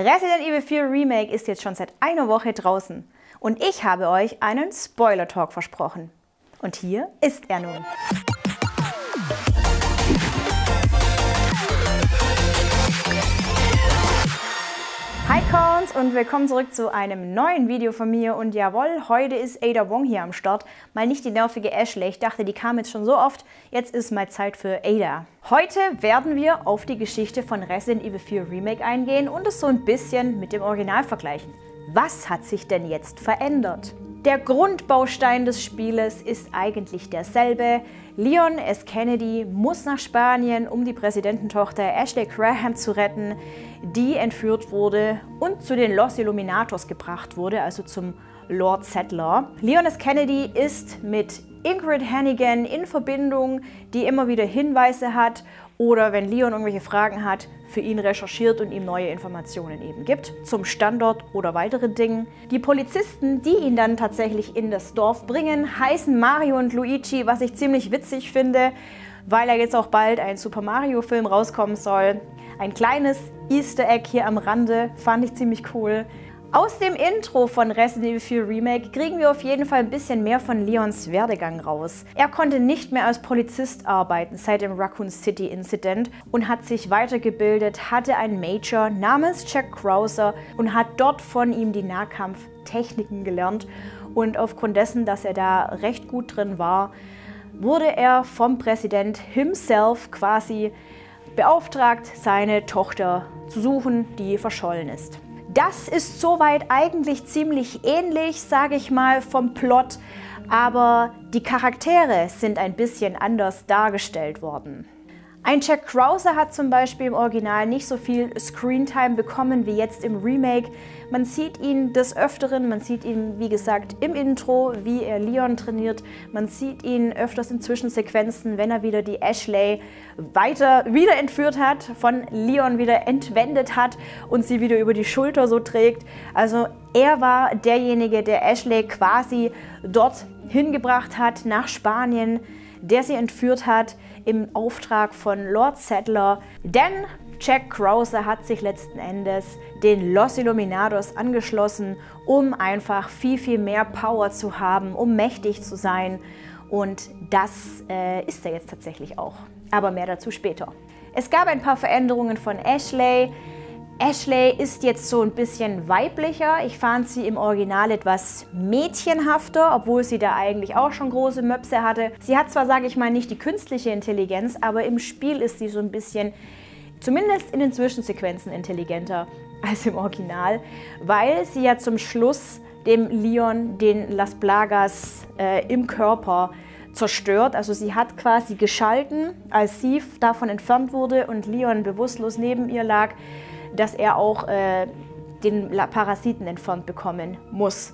Resident Evil 4 Remake ist jetzt schon seit einer Woche draußen und ich habe euch einen Spoiler-Talk versprochen. Und hier ist er nun. Hi Cons und willkommen zurück zu einem neuen Video von mir und jawohl, heute ist Ada Wong hier am Start. Mal nicht die nervige Ashley, ich dachte, die kam jetzt schon so oft, jetzt ist mal Zeit für Ada. Heute werden wir auf die Geschichte von Resident Evil 4 Remake eingehen und es so ein bisschen mit dem Original vergleichen. Was hat sich denn jetzt verändert? Der Grundbaustein des Spieles ist eigentlich derselbe. Leon S. Kennedy muss nach Spanien, um die Präsidententochter Ashley Graham zu retten, die entführt wurde und zu den Los Illuminados gebracht wurde, also zum Lord Saddler. Leon S. Kennedy ist mit Ingrid Hannigan in Verbindung, die immer wieder Hinweise hat oder wenn Leon irgendwelche Fragen hat, für ihn recherchiert und ihm neue Informationen eben gibt zum Standort oder weiteren Dingen. Die Polizisten, die ihn dann tatsächlich in das Dorf bringen, heißen Mario und Luigi, was ich ziemlich witzig finde, weil ja jetzt auch bald ein Super-Mario-Film rauskommen soll. Ein kleines Easter Egg hier am Rande, fand ich ziemlich cool. Aus dem Intro von Resident Evil 4 Remake kriegen wir auf jeden Fall ein bisschen mehr von Leons Werdegang raus. Er konnte nicht mehr als Polizist arbeiten seit dem Raccoon City Incident und hat sich weitergebildet, hatte einen Major namens Jack Krauser und hat dort von ihm die Nahkampftechniken gelernt. Und aufgrund dessen, dass er da recht gut drin war, wurde er vom Präsident himself quasi beauftragt, seine Tochter zu suchen, die verschollen ist. Das ist soweit eigentlich ziemlich ähnlich, sage ich mal, vom Plot, aber die Charaktere sind ein bisschen anders dargestellt worden. Ein Jack Krauser hat zum Beispiel im Original nicht so viel Screentime bekommen wie jetzt im Remake. Man sieht ihn des Öfteren, man sieht ihn wie gesagt im Intro, wie er Leon trainiert. Man sieht ihn öfters in Zwischensequenzen, wenn er wieder die Ashley wieder entführt hat, von Leon wieder entwendet hat und sie wieder über die Schulter so trägt. Also er war derjenige, der Ashley quasi dort hingebracht hat nach Spanien, der sie entführt hat im Auftrag von Lord Saddler. Denn Jack Krauser hat sich letzten Endes den Los Illuminados angeschlossen, um einfach viel, viel mehr Power zu haben, um mächtig zu sein. Und das ist er jetzt tatsächlich auch. Aber mehr dazu später. Es gab ein paar Veränderungen von Ashley. Ashley ist jetzt so ein bisschen weiblicher. Ich fand sie im Original etwas mädchenhafter, obwohl sie da eigentlich auch schon große Möpse hatte. Sie hat zwar, sage ich mal, nicht die künstliche Intelligenz, aber im Spiel ist sie so ein bisschen, zumindest in den Zwischensequenzen, intelligenter als im Original, weil sie ja zum Schluss dem Leon den Las Plagas im Körper zerstört. Also sie hat quasi geschalten, als sie davon entfernt wurde und Leon bewusstlos neben ihr lag, dass er auch den Parasiten entfernt bekommen muss.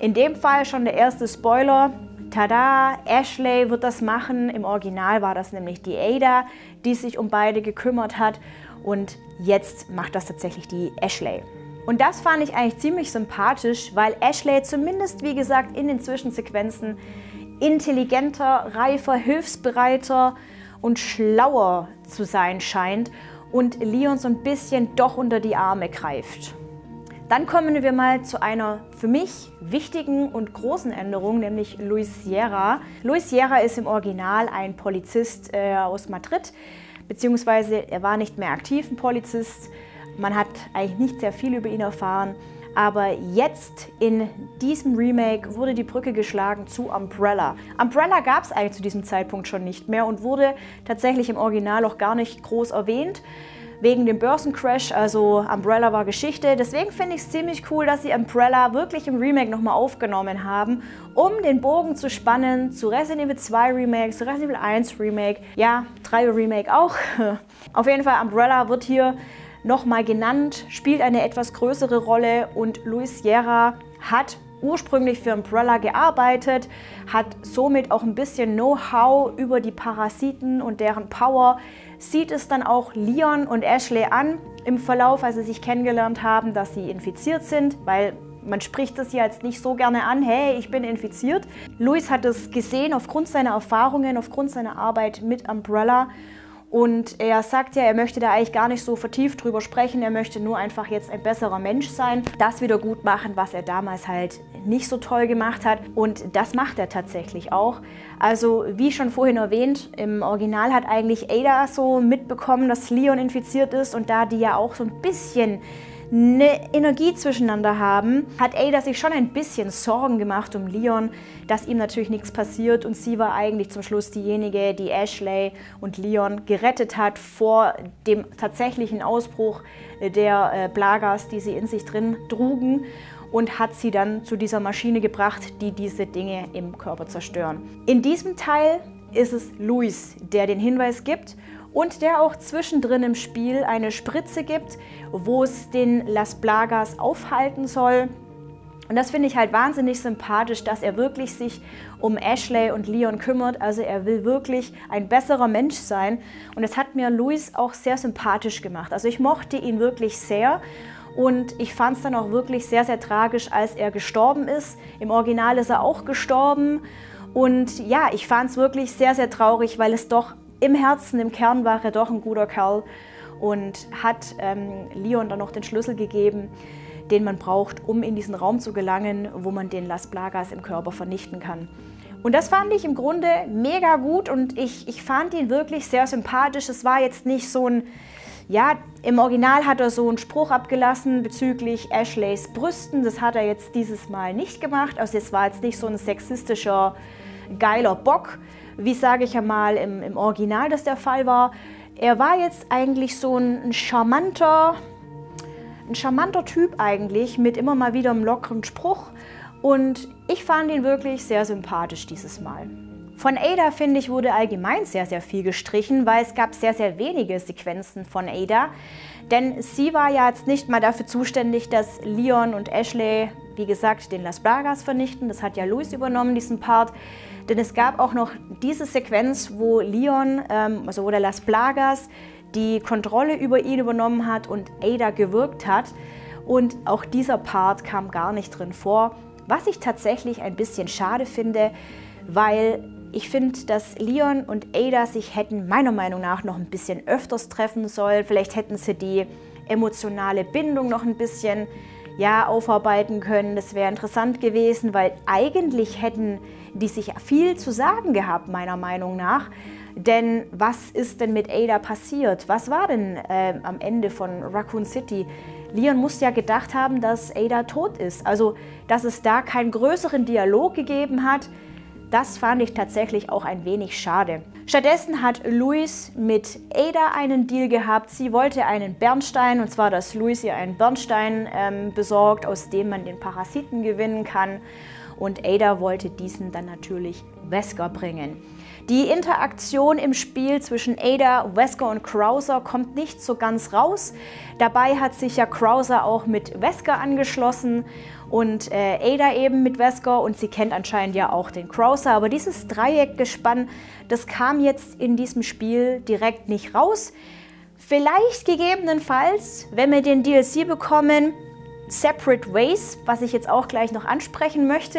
In dem Fall schon der erste Spoiler. Tada! Ashley wird das machen. Im Original war das nämlich die Ada, die sich um beide gekümmert hat. Und jetzt macht das tatsächlich die Ashley. Und das fand ich eigentlich ziemlich sympathisch, weil Ashley zumindest, wie gesagt, in den Zwischensequenzen intelligenter, reifer, hilfsbereiter und schlauer zu sein scheint und Leon so ein bisschen doch unter die Arme greift. Dann kommen wir mal zu einer für mich wichtigen und großen Änderung, nämlich Luis Sierra. Luis Sierra ist im Original ein Polizist aus Madrid, beziehungsweise er war nicht mehr aktiv ein Polizist. Man hat eigentlich nicht sehr viel über ihn erfahren, aber jetzt in diesem Remake wurde die Brücke geschlagen zu Umbrella. Umbrella gab es eigentlich zu diesem Zeitpunkt schon nicht mehr und wurde tatsächlich im Original auch gar nicht groß erwähnt. Wegen dem Börsencrash, also Umbrella war Geschichte. Deswegen finde ich es ziemlich cool, dass sie Umbrella wirklich im Remake nochmal aufgenommen haben, um den Bogen zu spannen zu Resident Evil 2 Remake, zu Resident Evil 1 Remake, ja, 3 Remake auch. Auf jeden Fall, Umbrella wird hier nochmal genannt, spielt eine etwas größere Rolle und Luis Sierra hat ursprünglich für Umbrella gearbeitet, hat somit auch ein bisschen Know-how über die Parasiten und deren Power, sieht es dann auch Leon und Ashley an im Verlauf, als sie sich kennengelernt haben, dass sie infiziert sind, weil man spricht das ja jetzt nicht so gerne an, hey, ich bin infiziert. Luis hat es gesehen aufgrund seiner Erfahrungen, aufgrund seiner Arbeit mit Umbrella. Und er sagt ja, er möchte da eigentlich gar nicht so vertieft drüber sprechen, er möchte nur einfach jetzt ein besserer Mensch sein, das wieder gut machen, was er damals halt nicht so toll gemacht hat. Und das macht er tatsächlich auch. Also wie schon vorhin erwähnt, im Original hat eigentlich Ada so mitbekommen, dass Leon infiziert ist, und da die ja auch so ein bisschen eine Energie zwischeneinander haben, hat Ada sich schon ein bisschen Sorgen gemacht um Leon, dass ihm natürlich nichts passiert, und sie war eigentlich zum Schluss diejenige, die Ashley und Leon gerettet hat vor dem tatsächlichen Ausbruch der Plagas, die sie in sich drin trugen, und hat sie dann zu dieser Maschine gebracht, die diese Dinge im Körper zerstören. In diesem Teil ist es Luis, der den Hinweis gibt, und der auch zwischendrin im Spiel eine Spritze gibt, wo es den Las Plagas aufhalten soll. Und das finde ich halt wahnsinnig sympathisch, dass er wirklich sich um Ashley und Leon kümmert. Also er will wirklich ein besserer Mensch sein. Und das hat mir Luis auch sehr sympathisch gemacht. Also ich mochte ihn wirklich sehr. Und ich fand es dann auch wirklich sehr, sehr tragisch, als er gestorben ist. Im Original ist er auch gestorben. Und ja, ich fand es wirklich sehr, sehr traurig, weil es doch im Herzen, im Kern war er doch ein guter Kerl und hat Leon dann noch den Schlüssel gegeben, den man braucht, um in diesen Raum zu gelangen, wo man den Las Plagas im Körper vernichten kann. Und das fand ich im Grunde mega gut, und ich fand ihn wirklich sehr sympathisch. Es war jetzt nicht so ein, ja, im Original hat er so einen Spruch abgelassen bezüglich Ashleys Brüsten. Das hat er jetzt dieses Mal nicht gemacht. Also es war jetzt nicht so ein sexistischer, geiler Bock, wie, sage ich ja mal, im Original das der Fall war. Er war jetzt eigentlich so ein charmanter Typ eigentlich, mit immer mal wieder einem lockeren Spruch, und ich fand ihn wirklich sehr sympathisch dieses Mal. Von Ada, finde ich, wurde allgemein sehr, sehr viel gestrichen, weil es gab sehr, sehr wenige Sequenzen von Ada, denn sie war ja jetzt nicht mal dafür zuständig, dass Leon und Ashley, wie gesagt, den Las Plagas vernichten. Das hat ja Luis übernommen, diesen Part. Denn es gab auch noch diese Sequenz, wo Leon, also wo der Las Plagas die Kontrolle über ihn übernommen hat und Ada gewirkt hat. Und auch dieser Part kam gar nicht drin vor, was ich tatsächlich ein bisschen schade finde, weil ich finde, dass Leon und Ada sich hätten meiner Meinung nach noch ein bisschen öfters treffen sollen. Vielleicht hätten sie die emotionale Bindung noch ein bisschen, ja, aufarbeiten können. Das wäre interessant gewesen, weil eigentlich hätten die sich viel zu sagen gehabt, meiner Meinung nach. Denn was ist denn mit Ada passiert? Was war denn am Ende von Raccoon City? Leon muss ja gedacht haben, dass Ada tot ist. Also, dass es da keinen größeren Dialog gegeben hat, das fand ich tatsächlich auch ein wenig schade. Stattdessen hat Luis mit Ada einen Deal gehabt. Sie wollte einen Bernstein, und zwar, dass Luis ihr einen Bernstein besorgt, aus dem man den Parasiten gewinnen kann. Und Ada wollte diesen dann natürlich Wesker bringen. Die Interaktion im Spiel zwischen Ada, Wesker und Krauser kommt nicht so ganz raus. Dabei hat sich ja Krauser auch mit Wesker angeschlossen und Ada eben mit Wesker, und sie kennt anscheinend ja auch den Krauser. Aber dieses Dreieckgespann, das kam jetzt in diesem Spiel direkt nicht raus. Vielleicht gegebenenfalls, wenn wir den DLC bekommen, Separate Ways, was ich jetzt auch gleich noch ansprechen möchte.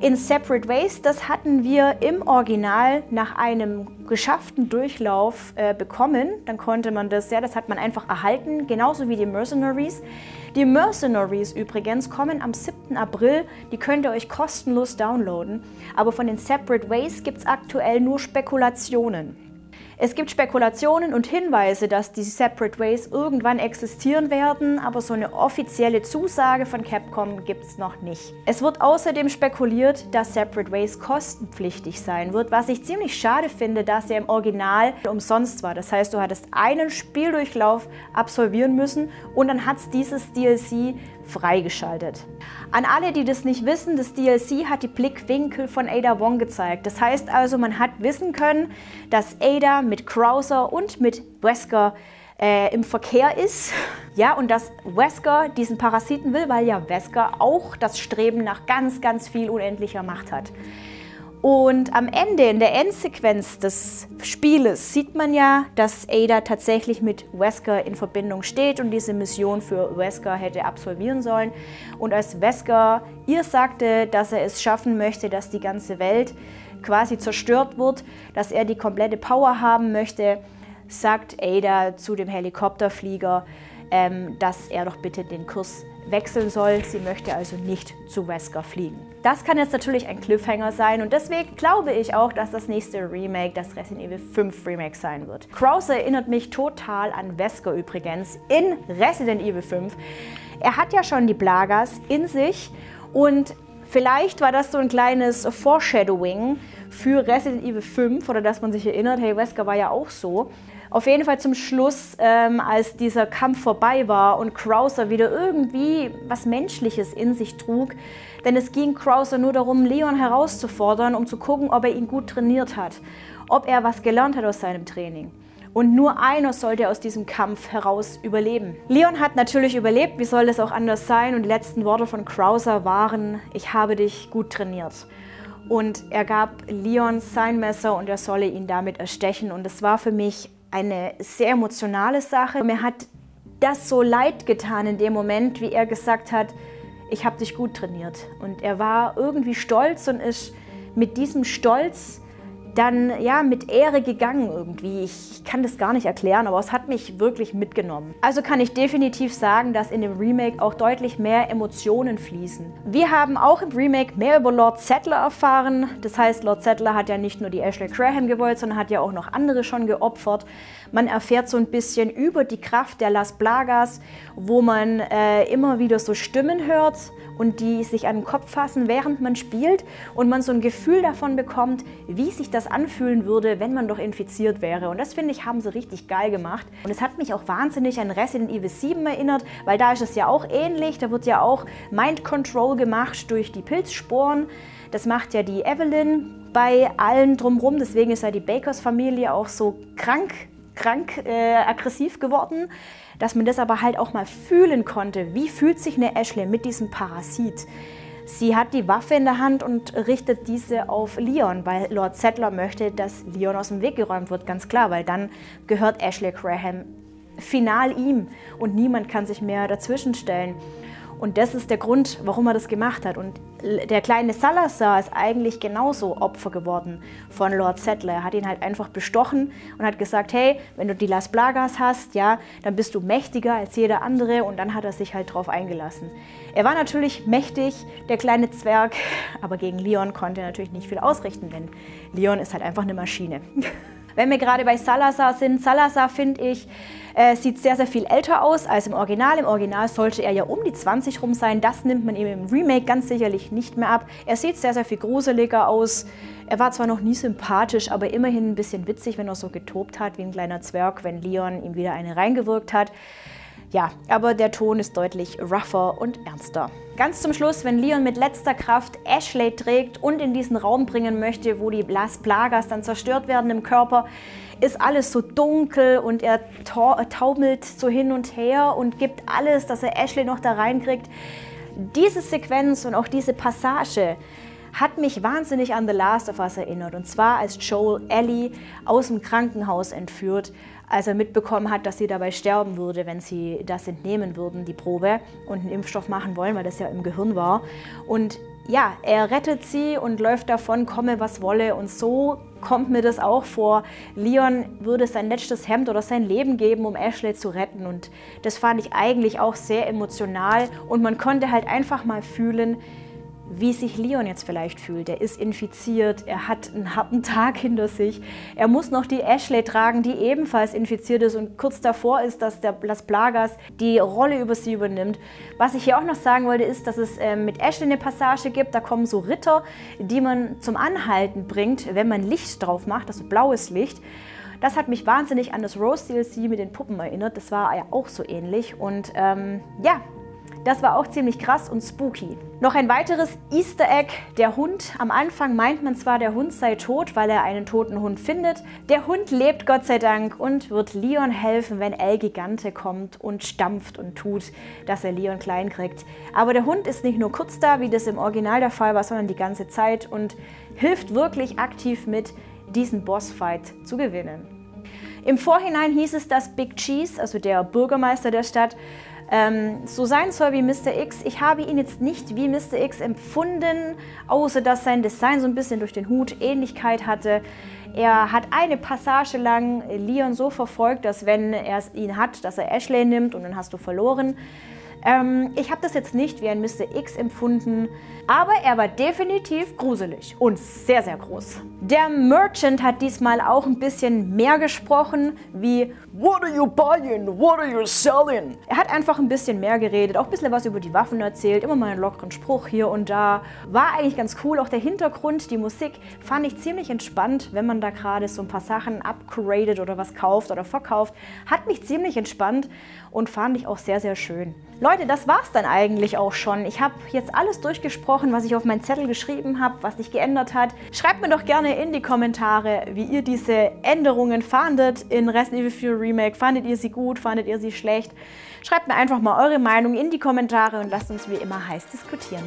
In Separate Ways, das hatten wir im Original nach einem geschafften Durchlauf bekommen. Dann konnte man das, ja, das hat man einfach erhalten, genauso wie die Mercenaries. Die Mercenaries übrigens kommen am 7. April, die könnt ihr euch kostenlos downloaden. Aber von den Separate Ways gibt es aktuell nur Spekulationen. Es gibt Spekulationen und Hinweise, dass die Separate Ways irgendwann existieren werden, aber so eine offizielle Zusage von Capcom gibt es noch nicht. Es wird außerdem spekuliert, dass Separate Ways kostenpflichtig sein wird, was ich ziemlich schade finde, dass er im Original umsonst war. Das heißt, du hattest einen Spieldurchlauf absolvieren müssen und dann hat es dieses DLC freigeschaltet. An alle, die das nicht wissen, das DLC hat die Blickwinkel von Ada Wong gezeigt. Das heißt also, man hat wissen können, dass Ada mit Krauser und mit Wesker im Verkehr ist. Ja, und dass Wesker diesen Parasiten will, weil ja Wesker auch das Streben nach ganz, ganz viel unendlicher Macht hat. Und am Ende, in der Endsequenz des Spieles, sieht man ja, dass Ada tatsächlich mit Wesker in Verbindung steht und diese Mission für Wesker hätte absolvieren sollen. Und als Wesker ihr sagte, dass er es schaffen möchte, dass die ganze Welt quasi zerstört wird, dass er die komplette Power haben möchte, sagt Ada zu dem Helikopterflieger, dass er doch bitte den Kurs wechseln soll. Sie möchte also nicht zu Wesker fliegen. Das kann jetzt natürlich ein Cliffhanger sein und deswegen glaube ich auch, dass das nächste Remake das Resident Evil 5 Remake sein wird. Krauser erinnert mich total an Wesker übrigens in Resident Evil 5. Er hat ja schon die Plagas in sich und vielleicht war das so ein kleines Foreshadowing für Resident Evil 5 oder dass man sich erinnert, hey, Wesker war ja auch so. Auf jeden Fall zum Schluss, als dieser Kampf vorbei war und Krauser wieder irgendwie was Menschliches in sich trug, denn es ging Krauser nur darum, Leon herauszufordern, um zu gucken, ob er ihn gut trainiert hat, ob er was gelernt hat aus seinem Training. Und nur einer sollte aus diesem Kampf heraus überleben. Leon hat natürlich überlebt, wie soll es auch anders sein? Und die letzten Worte von Krauser waren, ich habe dich gut trainiert. Und er gab Leon sein Messer und er solle ihn damit erstechen. Und es war für mich eine sehr emotionale Sache. Mir hat das so leid getan in dem Moment, wie er gesagt hat, ich habe dich gut trainiert. Und er war irgendwie stolz und ist mit diesem Stolz dann ja mit Ehre gegangen irgendwie. Ich kann das gar nicht erklären, aber es hat mich wirklich mitgenommen. Also kann ich definitiv sagen, dass in dem Remake auch deutlich mehr Emotionen fließen. Wir haben auch im Remake mehr über Lord Saddler erfahren. Das heißt, Lord Saddler hat ja nicht nur die Ashley Graham gewollt, sondern hat ja auch noch andere schon geopfert. Man erfährt so ein bisschen über die Kraft der Las Plagas, wo man immer wieder so Stimmen hört und die sich an den Kopf fassen, während man spielt und man so ein Gefühl davon bekommt, wie sich das anfühlen würde, wenn man doch infiziert wäre. Und das, finde ich, haben sie richtig geil gemacht. Und es hat mich auch wahnsinnig an Resident Evil 7 erinnert, weil da ist es ja auch ähnlich. Da wird ja auch Mind Control gemacht durch die Pilzsporen. Das macht ja die Evelyn bei allen drumherum. Deswegen ist ja die Bakers-Familie auch so krank, aggressiv geworden, dass man das aber halt auch mal fühlen konnte. Wie fühlt sich eine Ashley mit diesem Parasit? Sie hat die Waffe in der Hand und richtet diese auf Leon, weil Lord Saddler möchte, dass Leon aus dem Weg geräumt wird, ganz klar, weil dann gehört Ashley Graham final ihm und niemand kann sich mehr dazwischen stellen. Und das ist der Grund, warum er das gemacht hat. Und der kleine Salazar ist eigentlich genauso Opfer geworden von Lord Saddler. Er hat ihn halt einfach bestochen und hat gesagt, hey, wenn du die Las Plagas hast, ja, dann bist du mächtiger als jeder andere. Und dann hat er sich halt drauf eingelassen. Er war natürlich mächtig, der kleine Zwerg, aber gegen Leon konnte er natürlich nicht viel ausrichten, denn Leon ist halt einfach eine Maschine. Wenn wir gerade bei Salazar sind, Salazar, finde ich, sieht sehr, sehr viel älter aus als im Original. Im Original sollte er ja um die 20 rum sein. Das nimmt man ihm im Remake ganz sicherlich nicht mehr ab. Er sieht sehr, sehr viel gruseliger aus. Er war zwar noch nie sympathisch, aber immerhin ein bisschen witzig, wenn er so getobt hat wie ein kleiner Zwerg, wenn Leon ihm wieder eine reingewirkt hat. Ja, aber der Ton ist deutlich rougher und ernster. Ganz zum Schluss, wenn Leon mit letzter Kraft Ashley trägt und in diesen Raum bringen möchte, wo die Las Plagas dann zerstört werden im Körper, ist alles so dunkel und er taumelt so hin und her und gibt alles, dass er Ashley noch da reinkriegt. Diese Sequenz und auch diese Passage hat mich wahnsinnig an The Last of Us erinnert. Und zwar als Joel Ellie aus dem Krankenhaus entführt, als er mitbekommen hat, dass sie dabei sterben würde, wenn sie das entnehmen würden, die Probe, und einen Impfstoff machen wollen, weil das ja im Gehirn war. Und ja, er rettet sie und läuft davon, komme was wolle. Und so kommt mir das auch vor. Leon würde sein letztes Hemd oder sein Leben geben, um Ashley zu retten. Und das fand ich eigentlich auch sehr emotional. Und man konnte halt einfach mal fühlen, wie sich Leon jetzt vielleicht fühlt. Er ist infiziert, er hat einen harten Tag hinter sich. Er muss noch die Ashley tragen, die ebenfalls infiziert ist und kurz davor ist, dass der Las Plagas die Rolle über sie übernimmt. Was ich hier auch noch sagen wollte, ist, dass es mit Ashley eine Passage gibt, da kommen so Ritter, die man zum Anhalten bringt, wenn man Licht drauf macht, also blaues Licht. Das hat mich wahnsinnig an das Rose DLC mit den Puppen erinnert, das war ja auch so ähnlich und ja, das war auch ziemlich krass und spooky. Noch ein weiteres Easter Egg, der Hund. Am Anfang meint man zwar, der Hund sei tot, weil er einen toten Hund findet. Der Hund lebt Gott sei Dank und wird Leon helfen, wenn El Gigante kommt und stampft und tut, dass er Leon klein kriegt. Aber der Hund ist nicht nur kurz da, wie das im Original der Fall war, sondern die ganze Zeit und hilft wirklich aktiv mit, diesen Bossfight zu gewinnen. Im Vorhinein hieß es, dass Big Cheese, also der Bürgermeister der Stadt, so sein soll wie Mr. X. Ich habe ihn jetzt nicht wie Mr. X empfunden, außer dass sein Design so ein bisschen durch den Hut Ähnlichkeit hatte. Er hat eine Passage lang Leon so verfolgt, dass wenn er ihn hat, dass er Ashley nimmt und dann hast du verloren. Ich habe das jetzt nicht wie ein Mr. X empfunden, aber er war definitiv gruselig und sehr, sehr groß. Der Merchant hat diesmal auch ein bisschen mehr gesprochen wie "What are you buying? What are you selling?" Er hat einfach ein bisschen mehr geredet, auch ein bisschen was über die Waffen erzählt, immer mal einen lockeren Spruch hier und da. War eigentlich ganz cool, auch der Hintergrund, die Musik fand ich ziemlich entspannt, wenn man da gerade so ein paar Sachen upgradet oder was kauft oder verkauft. Hat mich ziemlich entspannt und fand ich auch sehr, sehr schön. Leute, das war's dann eigentlich auch schon. Ich habe jetzt alles durchgesprochen, was ich auf meinen Zettel geschrieben habe, was sich geändert hat. Schreibt mir doch gerne in die Kommentare, wie ihr diese Änderungen fandet in Resident Evil 4 Remake. Fandet ihr sie gut? Fandet ihr sie schlecht? Schreibt mir einfach mal eure Meinung in die Kommentare und lasst uns wie immer heiß diskutieren.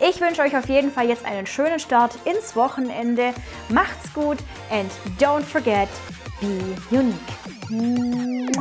Ich wünsche euch auf jeden Fall jetzt einen schönen Start ins Wochenende. Macht's gut and don't forget, be unique.